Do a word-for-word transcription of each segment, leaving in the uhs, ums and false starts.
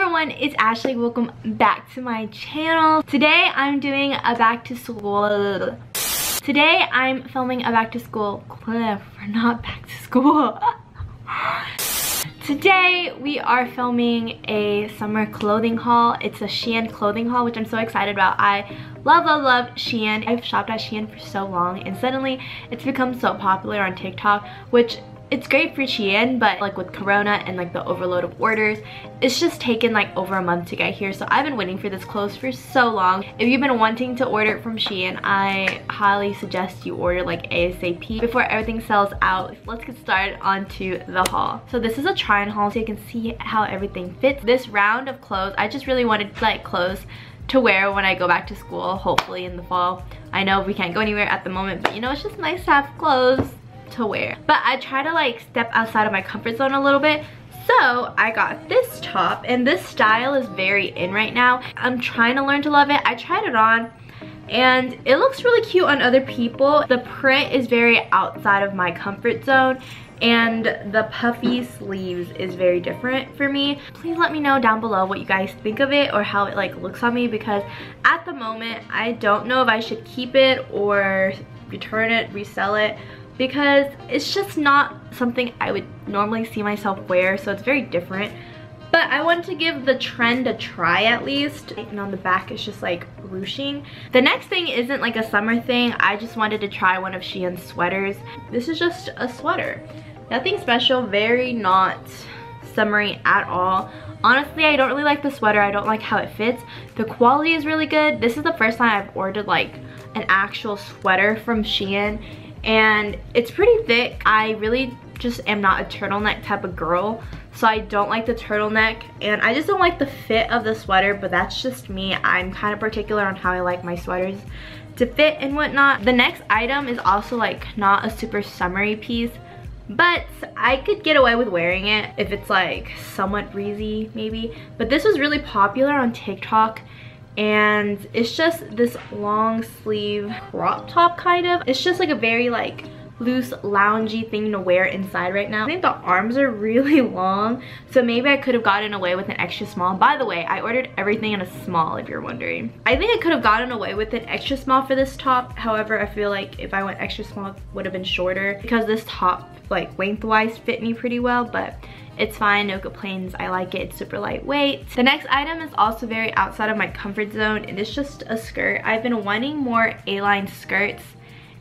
everyone, it's Ashley. Welcome back to my channel. Today I'm doing a back to school. Today I'm filming a back to school clip. We're not back to school. Today we are filming a summer clothing haul. It's a Shein clothing haul, which I'm so excited about. I love, love, love Shein. I've shopped at Shein for so long, and suddenly it's become so popular on TikTok, which it's great for Shein, but like with Corona and like the overload of orders, it's just taken like over a month to get here. So I've been waiting for this clothes for so long. If you've been wanting to order it from Shein, I highly suggest you order like ASAP before everything sells out. Let's get started onto the haul. So this is a try on haul, so you can see how everything fits. This round of clothes, I just really wanted like clothes to wear when I go back to school, hopefully in the fall. I know we can't go anywhere at the moment, but you know, it's just nice to have clothes to wear. But I try to like step outside of my comfort zone a little bit, so I got this top, and this style is very in right now. I'm trying to learn to love it. I tried it on and it looks really cute on other people. The print is very outside of my comfort zone, and the puffy sleeves is very different for me. Please let me know down below what you guys think of it or how it like looks on me, because at the moment I don't know if I should keep it or return it, resell it, because it's just not something I would normally see myself wear, so it's very different. But I wanted to give the trend a try at least. And on the back it's just like ruching. The next thing isn't like a summer thing. I just wanted to try one of Shein's sweaters. This is just a sweater. Nothing special, very not summery at all. Honestly, I don't really like the sweater. I don't like how it fits. The quality is really good. This is the first time I've ordered like an actual sweater from Shein, and it's pretty thick. I really just am not a turtleneck type of girl, so I don't like the turtleneck, and I just don't like the fit of the sweater, but that's just me. I'm kind of particular on how I like my sweaters to fit and whatnot. The next item is also like not a super summery piece, but I could get away with wearing it if it's like somewhat breezy maybe. But this was really popular on TikTok, and it's just this long sleeve crop top kind of. It's just like a very like loose loungy thing to wear inside right now. I think the arms are really long, so maybe I could have gotten away with an extra small. By the way, I ordered everything in a small if you're wondering. I think I could have gotten away with an extra small for this top. However, I feel like if I went extra small, it would have been shorter, because this top like lengthwise fit me pretty well, but it's fine, no complaints. I like it, it's super lightweight. The next item is also very outside of my comfort zone, and it's just a skirt. I've been wanting more A-line skirts,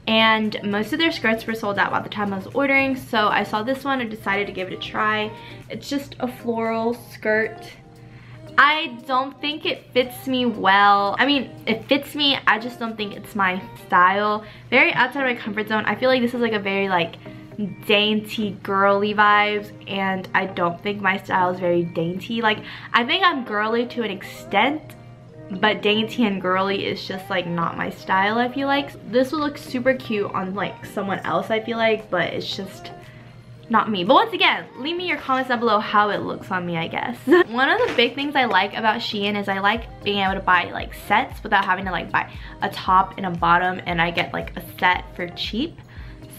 and most of their skirts were sold out by the time I was ordering, so I saw this one and decided to give it a try. It's just a floral skirt. I don't think it fits me well. I mean, it fits me, I just don't think it's my style. Very outside of my comfort zone. I feel like this is like a very like dainty girly vibes, and I don't think my style is very dainty. Like, I think I'm girly to an extent, but dainty and girly is just like not my style, I feel like. This will look super cute on like someone else, I feel like, but it's just not me. But once again, leave me your comments down below how it looks on me, I guess. One of the big things I like about Shein is I like being able to buy like sets without having to like buy a top and a bottom, and I get like a set for cheap.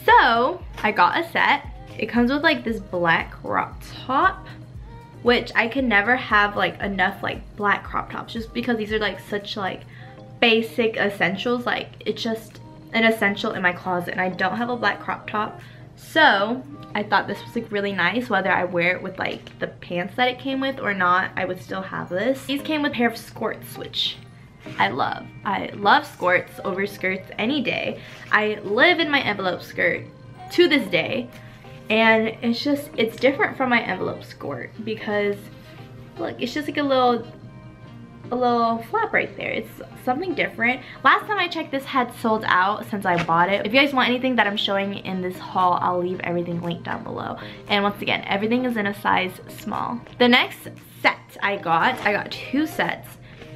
So I got a set. It comes with like this black crop top, which I can never have like enough like black crop tops, just because these are like such like basic essentials. Like, it's just an essential in my closet, and I don't have a black crop top. So I thought this was like really nice. Whether I wear it with like the pants that it came with or not, I would still have this. These came with a pair of skirts, which I love. I love skirts over skirts any day. I live in my envelope skirt to this day, and it's just, it's different from my envelope skirt, because look, it's just like a little a little flap right there. It's something different. Last time I checked, this had sold out since I bought it. If you guys want anything that I'm showing in this haul, I'll leave everything linked down below. And once again, everything is in a size small. The next set I got, I got two sets.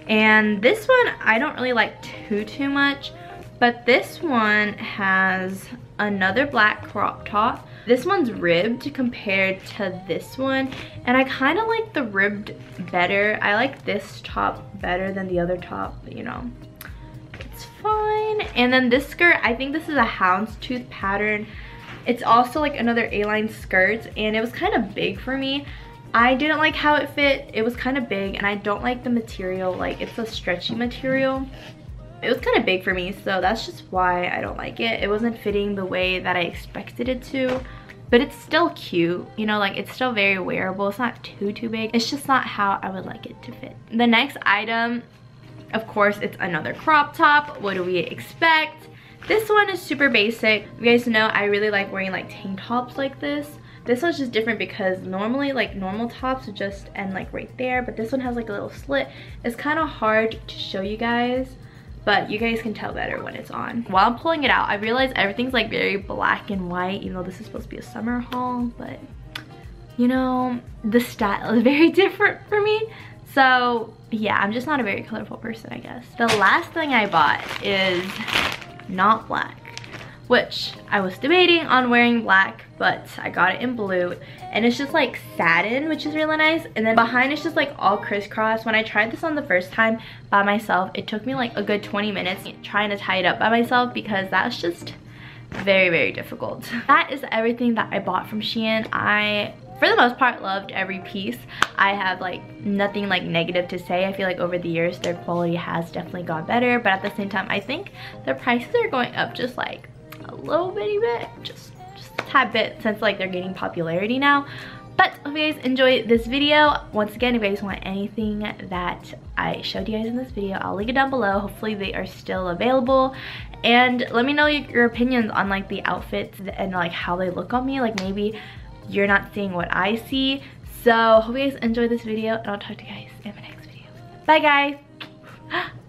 And this one I don't really like too too much, but this one has another black crop top. This one's ribbed compared to this one, and I kind of like the ribbed better. I like this top better than the other top, but you know, it's fine. And then this skirt, I think this is a houndstooth pattern. It's also like another A-line skirt, and it was kind of big for me. I didn't like how it fit. It was kind of big, and I don't like the material. Like, it's a stretchy material. It was kind of big for me, so that's just why I don't like it. It wasn't fitting the way that I expected it to, but it's still cute. You know, like, it's still very wearable. It's not too, too big. It's just not how I would like it to fit. The next item, of course, it's another crop top. What do we expect? This one is super basic. You guys know I really like wearing, like, tank tops like this. This one's just different because normally, like, normal tops just end, like, right there, but this one has, like, a little slit. It's kind of hard to show you guys, but you guys can tell better when it's on. While I'm pulling it out, I realized everything's, like, very black and white, even though this is supposed to be a summer haul, but, you know, the style is very different for me. So, yeah, I'm just not a very colorful person, I guess. The last thing I bought is not black, which I was debating on wearing black, but I got it in blue, and it's just like satin, which is really nice, and then behind it's just like all crisscross. When I tried this on the first time by myself, it took me like a good twenty minutes trying to tie it up by myself because that's just very, very difficult. That is everything that I bought from Shein. I, for the most part, loved every piece. I have like nothing like negative to say. I feel like over the years their quality has definitely got better, but at the same time I think their prices are going up just like a little bitty bit, just just a tad bit, since like they're gaining popularity now. But hope you guys enjoyed this video. Once again, if you guys want anything that I showed you guys in this video, I'll link it down below. Hopefully they are still available. And let me know your opinions on like the outfits and like how they look on me. Like, maybe you're not seeing what I see. So hope you guys enjoyed this video, and I'll talk to you guys in my next video. Bye guys!